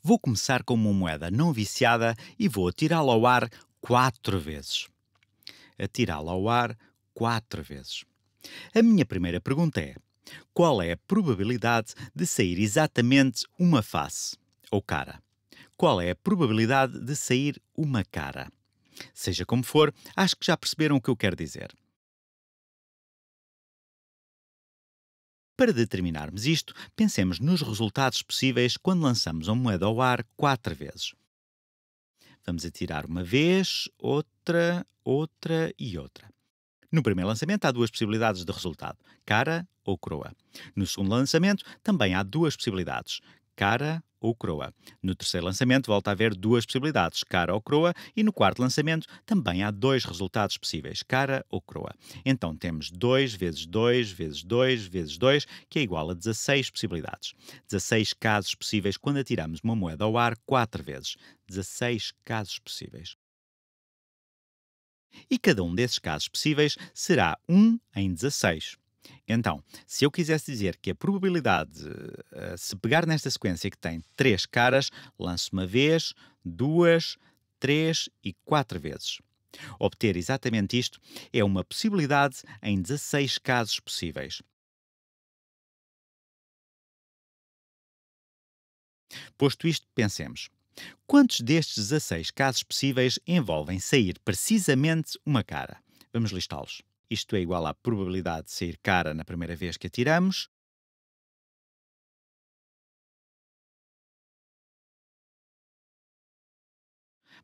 Vou começar com uma moeda não viciada e vou atirá-la ao ar 4 vezes. Atirá-la ao ar 4 vezes. A minha primeira pergunta é: qual é a probabilidade de sair exatamente uma face ou cara? Qual é a probabilidade de sair uma cara? Seja como for, acho que já perceberam o que eu quero dizer. Para determinarmos isto, pensemos nos resultados possíveis quando lançamos uma moeda ao ar 4 vezes. Vamos atirar uma vez, outra, outra e outra. No primeiro lançamento há 2 possibilidades de resultado, cara ou coroa. No segundo lançamento também há 2 possibilidades, cara ou coroa. No terceiro lançamento volta a haver 2 possibilidades, cara ou coroa, e no quarto lançamento também há 2 resultados possíveis, cara ou coroa. Então temos 2 vezes 2 vezes 2 vezes 2, que é igual a 16 possibilidades. 16 casos possíveis quando atiramos uma moeda ao ar 4 vezes. 16 casos possíveis. E cada um desses casos possíveis será 1 em 16. Então, se eu quisesse dizer que a probabilidade, se pegar nesta sequência que tem 3 caras, lanço uma vez, 2, 3 e 4 vezes. Obter exatamente isto é uma possibilidade em 16 casos possíveis. Posto isto, pensemos. Quantos destes 16 casos possíveis envolvem sair precisamente uma cara? Vamos listá-los. Isto é igual à probabilidade de sair cara na primeira vez que atiramos.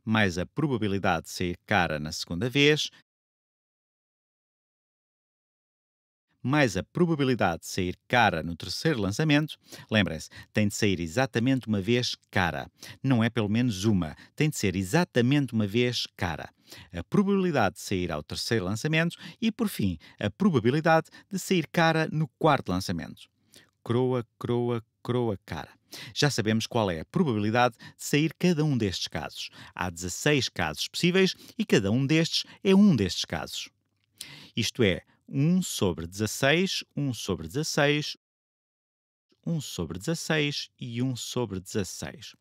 Mais a probabilidade de sair cara na segunda vez. Mais a probabilidade de sair cara no terceiro lançamento. Lembrem-se, tem de sair exatamente uma vez cara. Não é pelo menos uma, tem de ser exatamente uma vez cara. A probabilidade de sair ao terceiro lançamento e, por fim, a probabilidade de sair cara no quarto lançamento. Coroa, coroa, coroa, cara. Já sabemos qual é a probabilidade de sair cada um destes casos. Há 16 casos possíveis e cada um destes é um destes casos. Isto é, 1 sobre 16, 1 sobre 16, 1 sobre 16 e 1 sobre 16.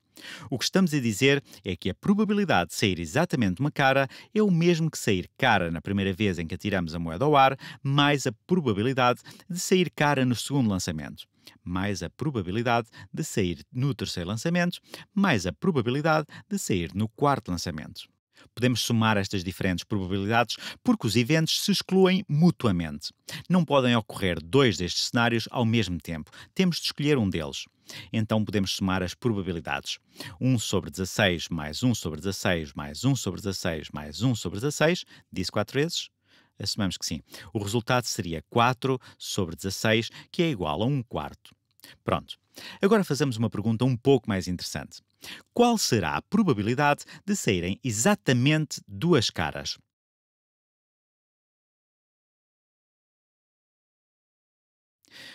O que estamos a dizer é que a probabilidade de sair exatamente uma cara é o mesmo que sair cara na primeira vez em que atiramos a moeda ao ar, mais a probabilidade de sair cara no segundo lançamento, mais a probabilidade de sair no terceiro lançamento, mais a probabilidade de sair no quarto lançamento. Podemos somar estas diferentes probabilidades porque os eventos se excluem mutuamente. Não podem ocorrer 2 destes cenários ao mesmo tempo. Temos de escolher um deles. Então podemos somar as probabilidades. 1 sobre 16 mais 1 sobre 16 mais 1 sobre 16 mais 1 sobre 16. Disse 4 vezes? Assumamos que sim. O resultado seria 4 sobre 16, que é igual a 1/4. Pronto. Agora fazemos uma pergunta um pouco mais interessante. Qual será a probabilidade de saírem exatamente 2 caras?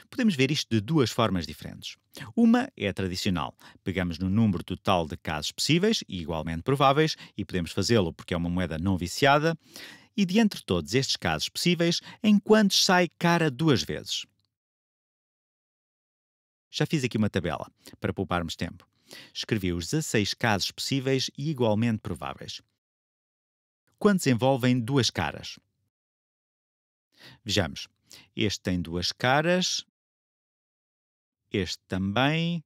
Podemos ver isto de 2 formas diferentes. Uma é a tradicional. Pegamos no número total de casos possíveis e igualmente prováveis, e podemos fazê-lo porque é uma moeda não viciada, e de entre todos estes casos possíveis, em quantos sai cara 2 vezes? Já fiz aqui uma tabela, para pouparmos tempo. Escrevi os 16 casos possíveis e igualmente prováveis. Quantos envolvem 2 caras? Vejamos. Este tem 2 caras. Este também.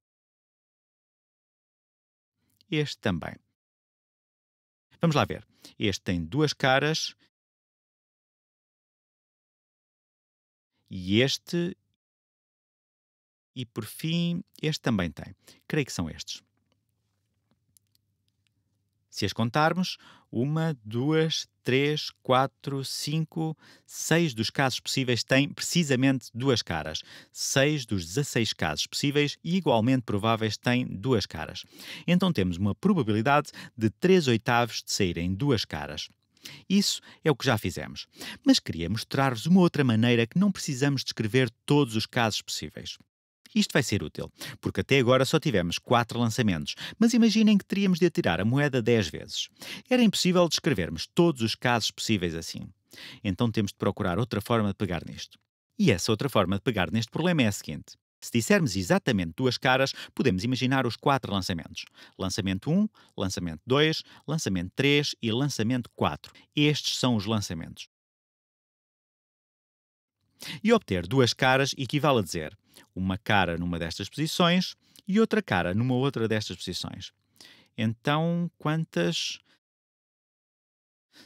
Este também. Vamos lá ver. Este tem 2 caras. E este... E, por fim, este também tem. Creio que são estes. Se as contarmos, 1, 2, 3, 4, 5, 6 dos casos possíveis têm precisamente 2 caras. 6 dos 16 casos possíveis e igualmente prováveis têm 2 caras. Então temos uma probabilidade de 3/8 de saírem 2 caras. Isso é o que já fizemos. Mas queria mostrar-vos uma outra maneira que não precisamos descrever todos os casos possíveis. Isto vai ser útil, porque até agora só tivemos 4 lançamentos, mas imaginem que teríamos de atirar a moeda 10 vezes. Era impossível descrevermos todos os casos possíveis assim. Então temos de procurar outra forma de pegar nisto. E essa outra forma de pegar neste problema é a seguinte. Se dissermos exatamente duas caras, podemos imaginar os quatro lançamentos. Lançamento 1, lançamento 2, lançamento 3 e lançamento 4. Estes são os lançamentos. E obter duas caras equivale a dizer uma cara numa destas posições e outra cara numa outra destas posições. Então, quantas?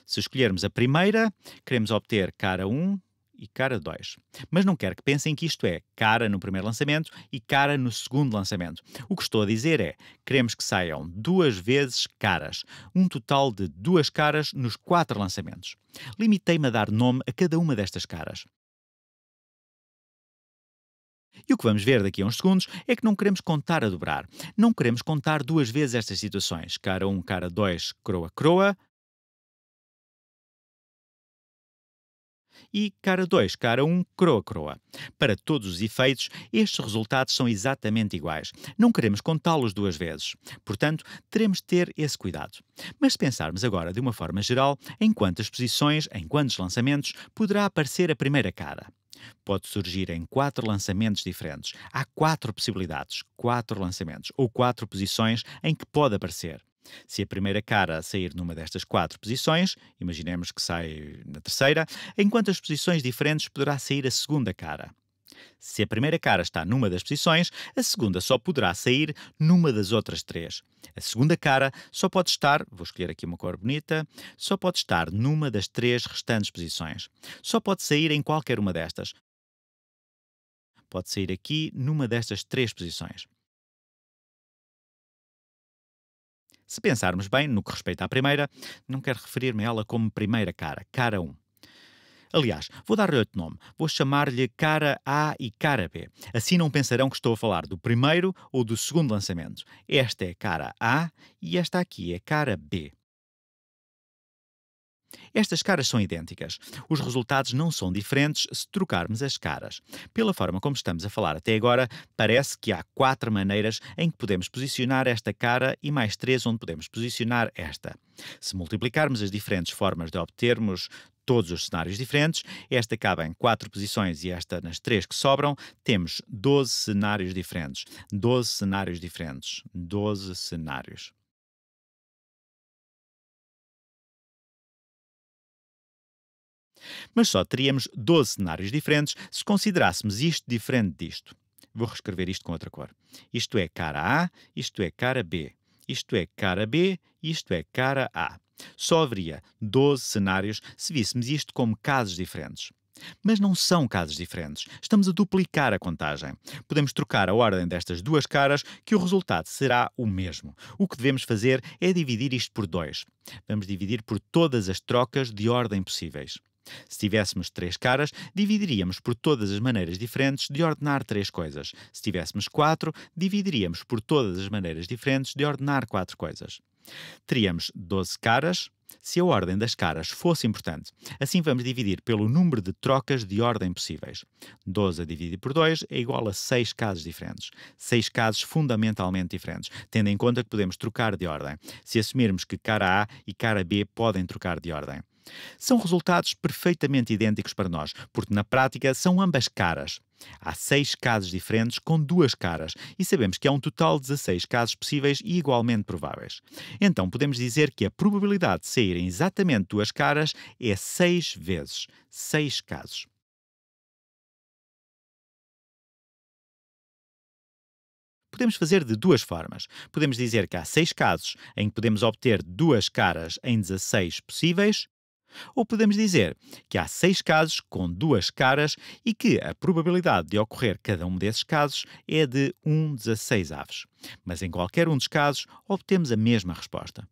Se escolhermos a primeira, queremos obter cara 1 e cara 2. Mas não quero que pensem que isto é cara no primeiro lançamento e cara no segundo lançamento. O que estou a dizer é, queremos que saiam duas vezes caras, um total de duas caras nos quatro lançamentos. Limitei-me a dar nome a cada uma destas caras. E o que vamos ver daqui a uns segundos é que não queremos contar a dobrar. Não queremos contar duas vezes estas situações. Cara 1, cara 2, croa, croa. E cara 2, cara 1, croa, croa. Para todos os efeitos, estes resultados são exatamente iguais. Não queremos contá-los duas vezes. Portanto, teremos de ter esse cuidado. Mas se pensarmos agora de uma forma geral, em quantas posições, em quantos lançamentos, poderá aparecer a primeira cara? Pode surgir em quatro lançamentos diferentes. Há quatro possibilidades, quatro lançamentos, ou quatro posições em que pode aparecer. Se a primeira cara sair numa destas quatro posições, imaginemos que sai na terceira, em quantas posições diferentes poderá sair a segunda cara? Se a primeira cara está numa das posições, a segunda só poderá sair numa das outras três. A segunda cara só pode estar, vou escolher aqui uma cor bonita, só pode estar numa das três restantes posições. Só pode sair em qualquer uma destas. Pode sair aqui numa destas três posições. Se pensarmos bem no que respeita à primeira, não quero referir-me a ela como primeira cara, cara 1. Aliás, vou dar-lhe outro nome. Vou chamar-lhe cara A e cara B. Assim não pensarão que estou a falar do primeiro ou do segundo lançamento. Esta é cara A e esta aqui é cara B. Estas caras são idênticas. Os resultados não são diferentes se trocarmos as caras. Pela forma como estamos a falar até agora, parece que há quatro maneiras em que podemos posicionar esta cara e mais três onde podemos posicionar esta. Se multiplicarmos as diferentes formas de obtermos todos os cenários diferentes, esta acaba em 4 posições e esta nas 3 que sobram, temos 12 cenários diferentes, 12 cenários diferentes, 12 cenários. Mas só teríamos 12 cenários diferentes se considerássemos isto diferente disto. Vou reescrever isto com outra cor. Isto é cara A, isto é cara B, isto é cara B, isto é cara A. Só haveria 12 cenários se víssemos isto como casos diferentes. Mas não são casos diferentes. Estamos a duplicar a contagem. Podemos trocar a ordem destas duas caras que o resultado será o mesmo. O que devemos fazer é dividir isto por 2. Vamos dividir por todas as trocas de ordem possíveis. Se tivéssemos 3 caras, dividiríamos por todas as maneiras diferentes de ordenar 3 coisas. Se tivéssemos 4, dividiríamos por todas as maneiras diferentes de ordenar 4 coisas. Teríamos 12 caras se a ordem das caras fosse importante. Assim vamos dividir pelo número de trocas de ordem possíveis. 12 a dividir por 2 é igual a 6 casos diferentes. 6 casos fundamentalmente diferentes, tendo em conta que podemos trocar de ordem, se assumirmos que cara A e cara B podem trocar de ordem. São resultados perfeitamente idênticos para nós, porque na prática são ambas caras. Há 6 casos diferentes com 2 caras e sabemos que há um total de 16 casos possíveis e igualmente prováveis. Então podemos dizer que a probabilidade de saírem exatamente 2 caras é 6 vezes, 6 casos. Podemos fazer de duas formas. Podemos dizer que há 6 casos em que podemos obter 2 caras em 16 possíveis. Ou podemos dizer que há 6 casos com 2 caras e que a probabilidade de ocorrer cada um desses casos é de 1/16. Mas em qualquer um dos casos, obtemos a mesma resposta.